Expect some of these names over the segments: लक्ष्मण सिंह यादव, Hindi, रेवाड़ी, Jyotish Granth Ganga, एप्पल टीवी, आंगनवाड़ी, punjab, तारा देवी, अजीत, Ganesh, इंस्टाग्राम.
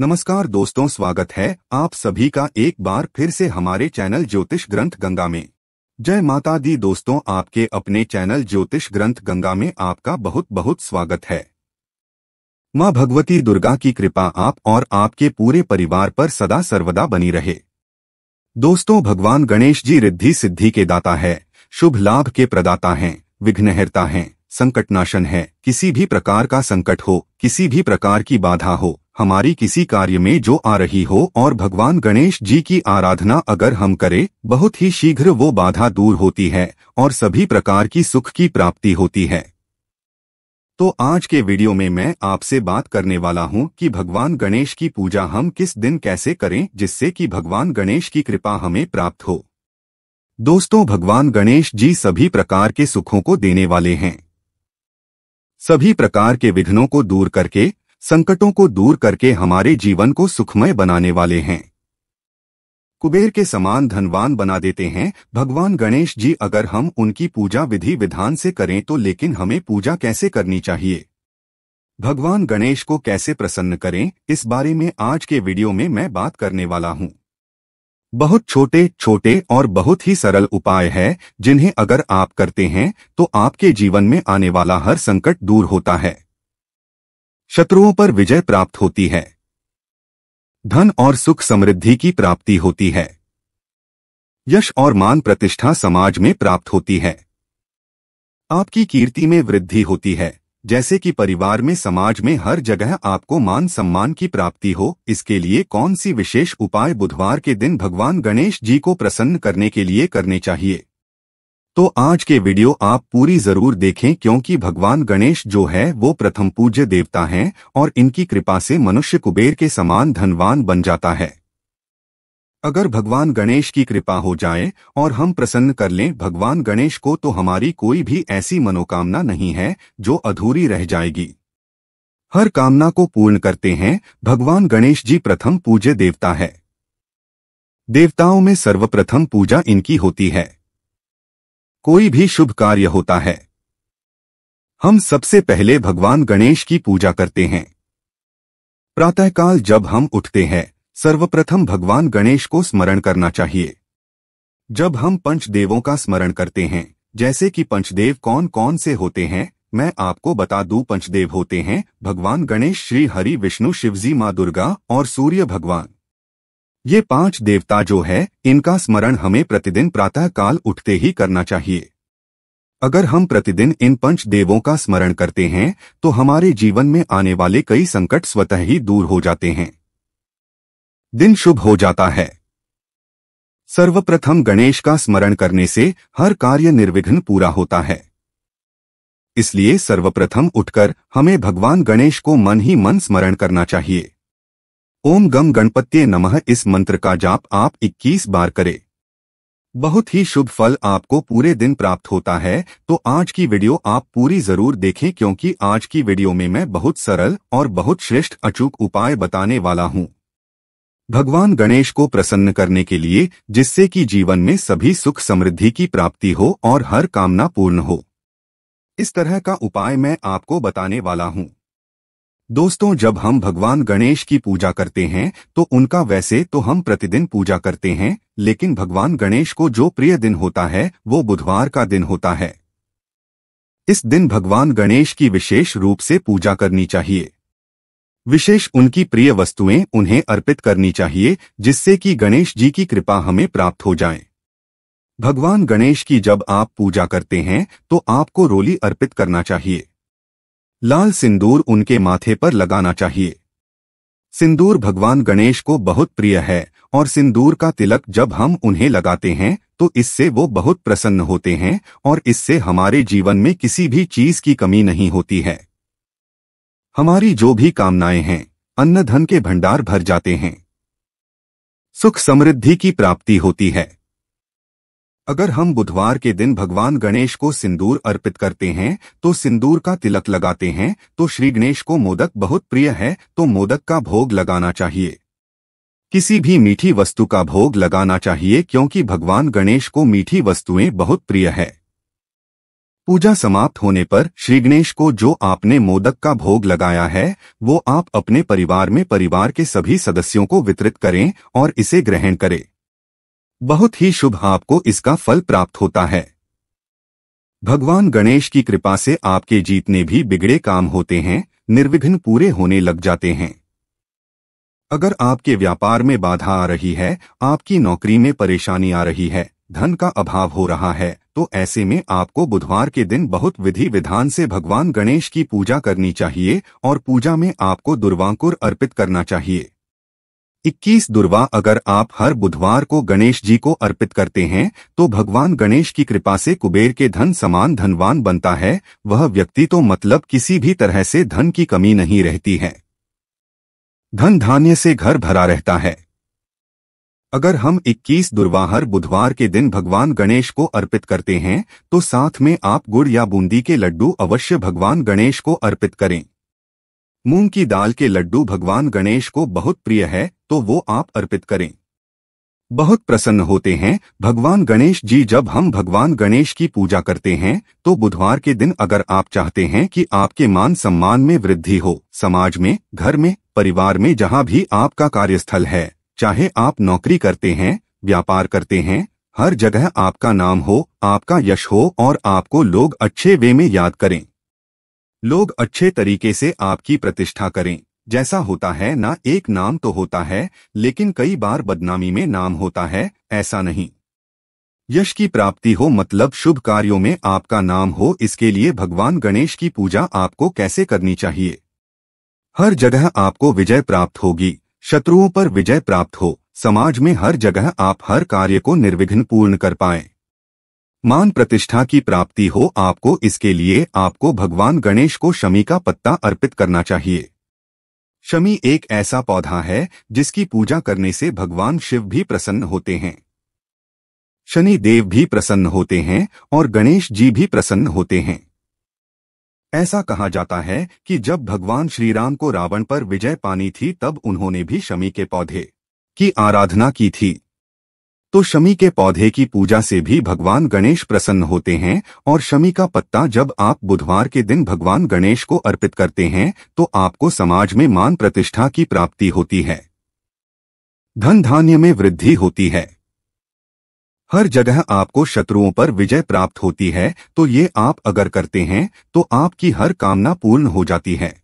नमस्कार दोस्तों, स्वागत है आप सभी का एक बार फिर से हमारे चैनल ज्योतिष ग्रंथ गंगा में। जय माता दी दोस्तों, आपके अपने चैनल ज्योतिष ग्रंथ गंगा में आपका बहुत बहुत स्वागत है। माँ भगवती दुर्गा की कृपा आप और आपके पूरे परिवार पर सदा सर्वदा बनी रहे। दोस्तों, भगवान गणेश जी रिद्धि सिद्धि के दाता है, शुभ लाभ के प्रदाता हैं, विघ्नहर्ता हैं, संकटनाशन है। किसी भी प्रकार का संकट हो, किसी भी प्रकार की बाधा हो हमारी किसी कार्य में जो आ रही हो, और भगवान गणेश जी की आराधना अगर हम करें, बहुत ही शीघ्र वो बाधा दूर होती है और सभी प्रकार की सुख की प्राप्ति होती है। तो आज के वीडियो में मैं आपसे बात करने वाला हूं कि भगवान गणेश की पूजा हम किस दिन कैसे करें जिससे कि भगवान गणेश की कृपा हमें प्राप्त हो। दोस्तों, भगवान गणेश जी सभी प्रकार के सुखों को देने वाले हैं, सभी प्रकार के विघ्नों को दूर करके, संकटों को दूर करके हमारे जीवन को सुखमय बनाने वाले हैं। कुबेर के समान धनवान बना देते हैं भगवान गणेश जी अगर हम उनकी पूजा विधि विधान से करें तो। लेकिन हमें पूजा कैसे करनी चाहिए, भगवान गणेश को कैसे प्रसन्न करें, इस बारे में आज के वीडियो में मैं बात करने वाला हूं। बहुत छोटे छोटे और बहुत ही सरल उपाय है जिन्हें अगर आप करते हैं तो आपके जीवन में आने वाला हर संकट दूर होता है, शत्रुओं पर विजय प्राप्त होती है, धन और सुख समृद्धि की प्राप्ति होती है, यश और मान प्रतिष्ठा समाज में प्राप्त होती है, आपकी कीर्ति में वृद्धि होती है, जैसे कि परिवार में, समाज में, हर जगह आपको मान सम्मान की प्राप्ति हो। इसके लिए कौन सी विशेष उपाय बुधवार के दिन भगवान गणेश जी को प्रसन्न करने के लिए करने चाहिए, तो आज के वीडियो आप पूरी जरूर देखें, क्योंकि भगवान गणेश जो है वो प्रथम पूज्य देवता हैं और इनकी कृपा से मनुष्य कुबेर के समान धनवान बन जाता है। अगर भगवान गणेश की कृपा हो जाए और हम प्रसन्न कर लें भगवान गणेश को, तो हमारी कोई भी ऐसी मनोकामना नहीं है जो अधूरी रह जाएगी। हर कामना को पूर्ण करते हैं। भगवान गणेश जी प्रथम पूज्य देवता है। देवताओं में सर्वप्रथम पूजा इनकी होती है। कोई भी शुभ कार्य होता है, हम सबसे पहले भगवान गणेश की पूजा करते हैं। प्रातःकाल जब हम उठते हैं, सर्वप्रथम भगवान गणेश को स्मरण करना चाहिए। जब हम पंचदेवों का स्मरण करते हैं, जैसे कि पंचदेव कौन कौन से होते हैं मैं आपको बता दूं। पंचदेव होते हैं भगवान गणेश, श्री हरि, विष्णु, शिवजी, माँ दुर्गा और सूर्य भगवान। ये पांच देवता जो है, इनका स्मरण हमें प्रतिदिन प्रातःकाल उठते ही करना चाहिए। अगर हम प्रतिदिन इन पंच देवों का स्मरण करते हैं तो हमारे जीवन में आने वाले कई संकट स्वतः ही दूर हो जाते हैं, दिन शुभ हो जाता है। सर्वप्रथम गणेश का स्मरण करने से हर कार्य निर्विघ्न पूरा होता है। इसलिए सर्वप्रथम उठकर हमें भगवान गणेश को मन ही मन स्मरण करना चाहिए। ओम गम गणपत्ये नमः, इस मंत्र का जाप आप 21 बार करें, बहुत ही शुभ फल आपको पूरे दिन प्राप्त होता है। तो आज की वीडियो आप पूरी जरूर देखें, क्योंकि आज की वीडियो में मैं बहुत सरल और बहुत श्रेष्ठ अचूक उपाय बताने वाला हूं भगवान गणेश को प्रसन्न करने के लिए, जिससे कि जीवन में सभी सुख समृद्धि की प्राप्ति हो और हर कामना पूर्ण हो। इस तरह का उपाय मैं आपको बताने वाला हूं। दोस्तों, जब हम भगवान गणेश की पूजा करते हैं तो उनका, वैसे तो हम प्रतिदिन पूजा करते हैं, लेकिन भगवान गणेश को जो प्रिय दिन होता है वो बुधवार का दिन होता है। इस दिन भगवान गणेश की विशेष रूप से पूजा करनी चाहिए, विशेष उनकी प्रिय वस्तुएं उन्हें अर्पित करनी चाहिए, जिससे कि गणेश जी की कृपा हमें प्राप्त हो जाए। भगवान गणेश की जब आप पूजा करते हैं तो आपको रोली अर्पित करना चाहिए, लाल सिंदूर उनके माथे पर लगाना चाहिए। सिंदूर भगवान गणेश को बहुत प्रिय है और सिंदूर का तिलक जब हम उन्हें लगाते हैं तो इससे वो बहुत प्रसन्न होते हैं और इससे हमारे जीवन में किसी भी चीज की कमी नहीं होती है। हमारी जो भी कामनाएं हैं, अन्न धन के भंडार भर जाते हैं, सुख समृद्धि की प्राप्ति होती है। अगर हम बुधवार के दिन भगवान गणेश को सिंदूर अर्पित करते हैं तो सिंदूर का तिलक लगाते हैं, तो श्री गणेश को मोदक बहुत प्रिय है तो मोदक का भोग लगाना चाहिए, किसी भी मीठी वस्तु का भोग लगाना चाहिए, क्योंकि भगवान गणेश को मीठी वस्तुएं बहुत प्रिय है। पूजा समाप्त होने पर श्री गणेश को जो आपने मोदक का भोग लगाया है वो आप अपने परिवार में परिवार के सभी सदस्यों को वितरित करें और इसे ग्रहण करें। बहुत ही शुभ आपको इसका फल प्राप्त होता है। भगवान गणेश की कृपा से आपके जितने भी बिगड़े काम होते हैं निर्विघ्न पूरे होने लग जाते हैं। अगर आपके व्यापार में बाधा आ रही है, आपकी नौकरी में परेशानी आ रही है, धन का अभाव हो रहा है, तो ऐसे में आपको बुधवार के दिन बहुत विधि विधान से भगवान गणेश की पूजा करनी चाहिए और पूजा में आपको दुर्वांकुर अर्पित करना चाहिए। 21 दुर्वा अगर आप हर बुधवार को गणेश जी को अर्पित करते हैं तो भगवान गणेश की कृपा से कुबेर के धन समान धनवान बनता है। वह व्यक्ति तो मतलब किसी भी तरह से धन की कमी नहीं रहती है, धन धान्य से घर भरा रहता है। अगर हम 21 दुर्वा हर बुधवार के दिन भगवान गणेश को अर्पित करते हैं तो साथ में आप गुड़ या बूंदी के लड्डू अवश्य भगवान गणेश को अर्पित करें। मूंग की दाल के लड्डू भगवान गणेश को बहुत प्रिय है तो वो आप अर्पित करें। बहुत प्रसन्न होते हैं भगवान गणेश जी जब हम भगवान गणेश की पूजा करते हैं। तो बुधवार के दिन अगर आप चाहते हैं कि आपके मान सम्मान में वृद्धि हो, समाज में, घर में, परिवार में, जहां भी आपका कार्यस्थल है, चाहे आप नौकरी करते हैं, व्यापार करते हैं, हर जगह आपका नाम हो, आपका यश हो और आपको लोग अच्छे वे में याद करें, लोग अच्छे तरीके से आपकी प्रतिष्ठा करें। जैसा होता है ना, एक नाम तो होता है लेकिन कई बार बदनामी में नाम होता है, ऐसा नहीं। यश की प्राप्ति हो मतलब शुभ कार्यों में आपका नाम हो। इसके लिए भगवान गणेश की पूजा आपको कैसे करनी चाहिए? हर जगह आपको विजय प्राप्त होगी, शत्रुओं पर विजय प्राप्त हो, समाज में हर जगह आप हर कार्य को निर्विघ्न पूर्ण कर पाएं, मान प्रतिष्ठा की प्राप्ति हो आपको। इसके लिए आपको भगवान गणेश को शमी का पत्ता अर्पित करना चाहिए। शमी एक ऐसा पौधा है जिसकी पूजा करने से भगवान शिव भी प्रसन्न होते हैं, शनि देव भी प्रसन्न होते हैं और गणेश जी भी प्रसन्न होते हैं। ऐसा कहा जाता है कि जब भगवान श्री राम को रावण पर विजय पानी थी तब उन्होंने भी शमी के पौधे की आराधना की थी। तो शमी के पौधे की पूजा से भी भगवान गणेश प्रसन्न होते हैं। और शमी का पत्ता जब आप बुधवार के दिन भगवान गणेश को अर्पित करते हैं तो आपको समाज में मान प्रतिष्ठा की प्राप्ति होती है, धन धान्य में वृद्धि होती है, हर जगह आपको शत्रुओं पर विजय प्राप्त होती है। तो ये आप अगर करते हैं तो आपकी हर कामना पूर्ण हो जाती है।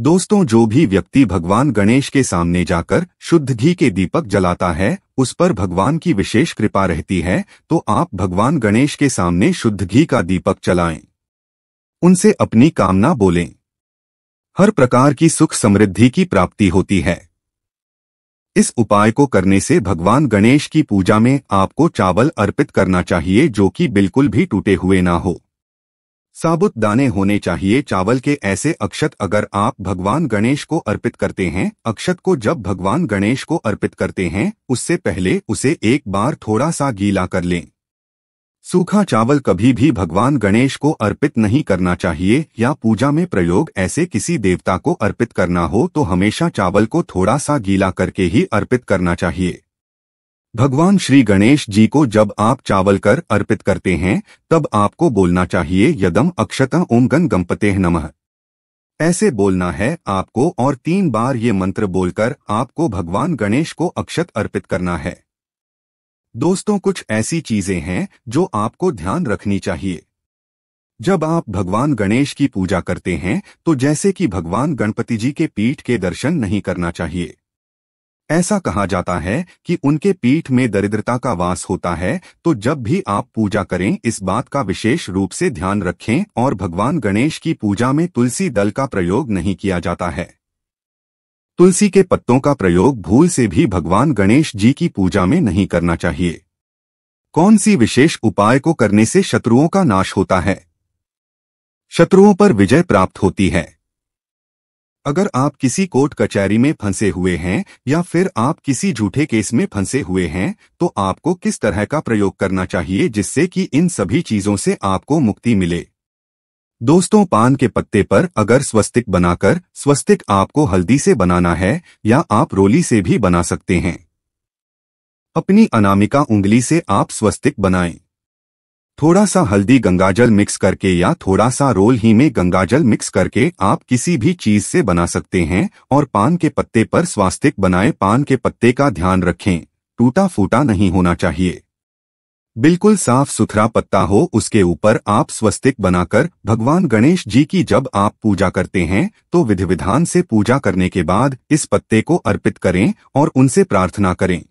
दोस्तों, जो भी व्यक्ति भगवान गणेश के सामने जाकर शुद्ध घी के दीपक जलाता है उस पर भगवान की विशेष कृपा रहती है। तो आप भगवान गणेश के सामने शुद्ध घी का दीपक जलाएं, उनसे अपनी कामना बोलें, हर प्रकार की सुख समृद्धि की प्राप्ति होती है। इस उपाय को करने से भगवान गणेश की पूजा में आपको चावल अर्पित करना चाहिए जो कि बिल्कुल भी टूटे हुए ना हो, साबुत दाने होने चाहिए चावल के। ऐसे अक्षत अगर आप भगवान गणेश को अर्पित करते हैं, अक्षत को जब भगवान गणेश को अर्पित करते हैं उससे पहले उसे एक बार थोड़ा सा गीला कर लें। सूखा चावल कभी भी भगवान गणेश को अर्पित नहीं करना चाहिए या पूजा में प्रयोग ऐसे किसी देवता को अर्पित करना हो तो हमेशा चावल को थोड़ा सा गीला करके ही अर्पित करना चाहिए। भगवान श्री गणेश जी को जब आप चावल कर अर्पित करते हैं तब आपको बोलना चाहिए यदम अक्षतः ओम गण गणपतेः नमः, ऐसे बोलना है आपको। और 3 बार ये मंत्र बोलकर आपको भगवान गणेश को अक्षत अर्पित करना है। दोस्तों, कुछ ऐसी चीजें हैं जो आपको ध्यान रखनी चाहिए जब आप भगवान गणेश की पूजा करते हैं। तो जैसे कि भगवान गणपति जी के पीठ के दर्शन नहीं करना चाहिए। ऐसा कहा जाता है कि उनके पीठ में दरिद्रता का वास होता है। तो जब भी आप पूजा करें इस बात का विशेष रूप से ध्यान रखें। और भगवान गणेश की पूजा में तुलसी दल का प्रयोग नहीं किया जाता है, तुलसी के पत्तों का प्रयोग भूल से भी भगवान गणेश जी की पूजा में नहीं करना चाहिए। कौन सी विशेष उपाय को करने से शत्रुओं का नाश होता है, शत्रुओं पर विजय प्राप्त होती है? अगर आप किसी कोर्ट कचहरी में फंसे हुए हैं या फिर आप किसी झूठे केस में फंसे हुए हैं तो आपको किस तरह का प्रयोग करना चाहिए जिससे कि इन सभी चीजों से आपको मुक्ति मिले? दोस्तों, पान के पत्ते पर अगर स्वस्तिक बनाकर, स्वस्तिक आपको हल्दी से बनाना है या आप रोली से भी बना सकते हैं, अपनी अनामिका उंगली से आप स्वस्तिक बनाएं। थोड़ा सा हल्दी गंगाजल मिक्स करके या थोड़ा सा रोल ही में गंगाजल मिक्स करके आप किसी भी चीज से बना सकते हैं। और पान के पत्ते पर स्वास्तिक बनाए। पान के पत्ते का ध्यान रखें, टूटा फूटा नहीं होना चाहिए, बिल्कुल साफ सुथरा पत्ता हो। उसके ऊपर आप स्वस्तिक बनाकर भगवान गणेश जी की जब आप पूजा करते हैं तो विधि विधान से पूजा करने के बाद इस पत्ते को अर्पित करें और उनसे प्रार्थना करें।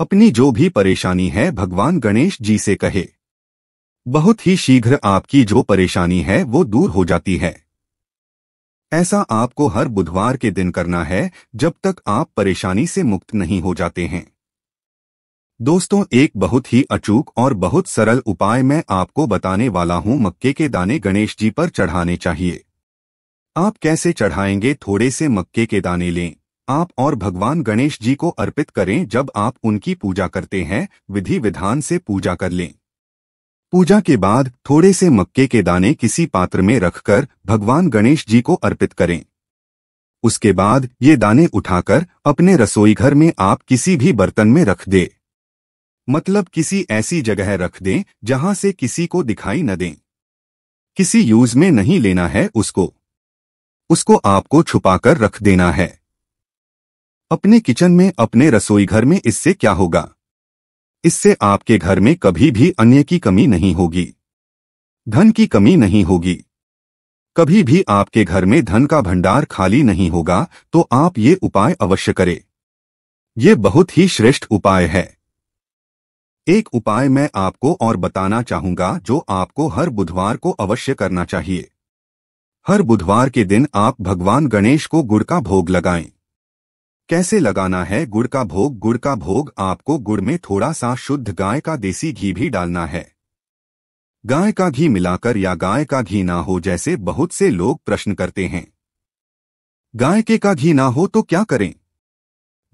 अपनी जो भी परेशानी है भगवान गणेश जी से कहे, बहुत ही शीघ्र आपकी जो परेशानी है वो दूर हो जाती है। ऐसा आपको हर बुधवार के दिन करना है जब तक आप परेशानी से मुक्त नहीं हो जाते हैं। दोस्तों, एक बहुत ही अचूक और बहुत सरल उपाय मैं आपको बताने वाला हूं। मक्के के दाने गणेश जी पर चढ़ाने चाहिए। आप कैसे चढ़ाएंगे? थोड़े से मक्के के दाने लें आप और भगवान गणेश जी को अर्पित करें। जब आप उनकी पूजा करते हैं विधि विधान से पूजा कर लें। पूजा के बाद थोड़े से मक्के के दाने किसी पात्र में रखकर भगवान गणेश जी को अर्पित करें। उसके बाद ये दाने उठाकर अपने रसोई घर में आप किसी भी बर्तन में रख दें, मतलब किसी ऐसी जगह रख दें जहां से किसी को दिखाई न दें। किसी यूज में नहीं लेना है उसको आपको छुपाकर रख देना है अपने किचन में, अपने रसोई घर में। इससे क्या होगा? इससे आपके घर में कभी भी अन्न की कमी नहीं होगी, धन की कमी नहीं होगी, कभी भी आपके घर में धन का भंडार खाली नहीं होगा। तो आप ये उपाय अवश्य करें, ये बहुत ही श्रेष्ठ उपाय है। एक उपाय मैं आपको और बताना चाहूंगा जो आपको हर बुधवार को अवश्य करना चाहिए। हर बुधवार के दिन आप भगवान गणेश को गुड़ का भोग लगाएं। कैसे लगाना है गुड़ का भोग? गुड़ का भोग आपको गुड़ में थोड़ा सा शुद्ध गाय का देसी घी भी डालना है। गाय का घी मिलाकर या गाय का घी ना हो, जैसे बहुत से लोग प्रश्न करते हैं। गाय का घी ना हो तो क्या करें?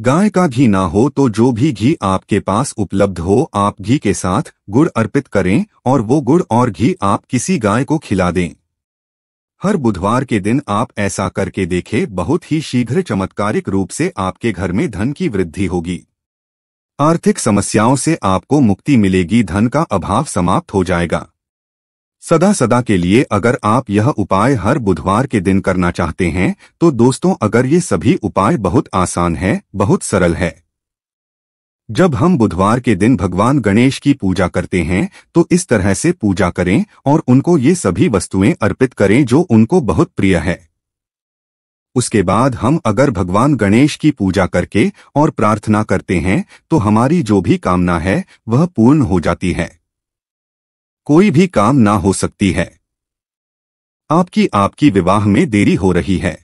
गाय का घी ना हो तो जो भी घी आपके पास उपलब्ध हो आप घी के साथ गुड़ अर्पित करें और वो गुड़ और घी आप किसी गाय को खिला दें। हर बुधवार के दिन आप ऐसा करके देखें, बहुत ही शीघ्र चमत्कारिक रूप से आपके घर में धन की वृद्धि होगी। आर्थिक समस्याओं से आपको मुक्ति मिलेगी, धन का अभाव समाप्त हो जाएगा सदा सदा के लिए। अगर आप यह उपाय हर बुधवार के दिन करना चाहते हैं तो दोस्तों, अगर ये सभी उपाय बहुत आसान है, बहुत सरल है। जब हम बुधवार के दिन भगवान गणेश की पूजा करते हैं तो इस तरह से पूजा करें और उनको ये सभी वस्तुएं अर्पित करें जो उनको बहुत प्रिय है। उसके बाद हम अगर भगवान गणेश की पूजा करके और प्रार्थना करते हैं तो हमारी जो भी कामना है वह पूर्ण हो जाती है। कोई भी काम ना हो सकती है। आपकी विवाह में देरी हो रही है,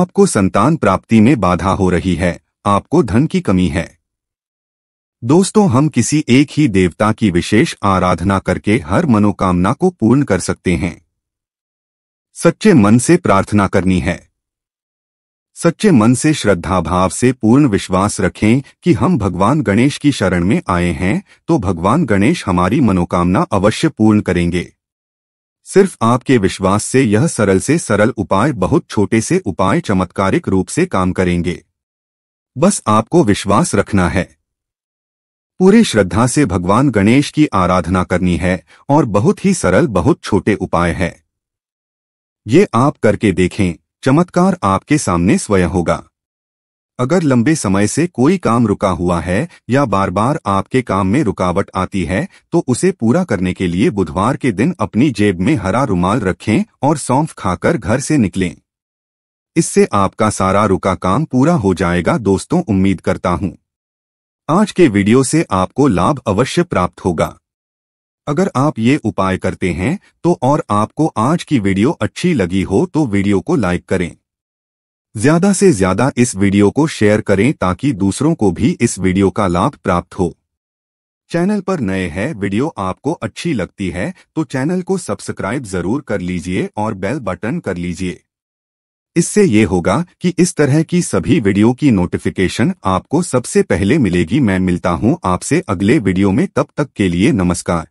आपको संतान प्राप्ति में बाधा हो रही है, आपको धन की कमी है। दोस्तों, हम किसी एक ही देवता की विशेष आराधना करके हर मनोकामना को पूर्ण कर सकते हैं। सच्चे मन से प्रार्थना करनी है, सच्चे मन से श्रद्धा भाव से पूर्ण विश्वास रखें कि हम भगवान गणेश की शरण में आए हैं तो भगवान गणेश हमारी मनोकामना अवश्य पूर्ण करेंगे। सिर्फ आपके विश्वास से यह सरल से सरल उपाय, बहुत छोटे से उपाय चमत्कारिक रूप से काम करेंगे। बस आपको विश्वास रखना है, पूरे श्रद्धा से भगवान गणेश की आराधना करनी है और बहुत ही सरल, बहुत छोटे उपाय है। ये आप करके देखें, चमत्कार आपके सामने स्वयं होगा। अगर लंबे समय से कोई काम रुका हुआ है या बार बार आपके काम में रुकावट आती है तो उसे पूरा करने के लिए बुधवार के दिन अपनी जेब में हरा रुमाल रखें और सौंफ खाकर घर से निकलें। इससे आपका सारा रुका काम पूरा हो जाएगा। दोस्तों, उम्मीद करता हूं आज के वीडियो से आपको लाभ अवश्य प्राप्त होगा। अगर आप ये उपाय करते हैं तो, और आपको आज की वीडियो अच्छी लगी हो तो वीडियो को लाइक करें, ज्यादा से ज्यादा इस वीडियो को शेयर करें ताकि दूसरों को भी इस वीडियो का लाभ प्राप्त हो। चैनल पर नए हैं, वीडियो आपको अच्छी लगती है तो चैनल को सब्सक्राइब जरूर कर लीजिए और बेल बटन कर लीजिए। इससे ये होगा कि इस तरह की सभी वीडियो की नोटिफिकेशन आपको सबसे पहले मिलेगी। मैं मिलता हूं आपसे अगले वीडियो में, तब तक के लिए नमस्कार।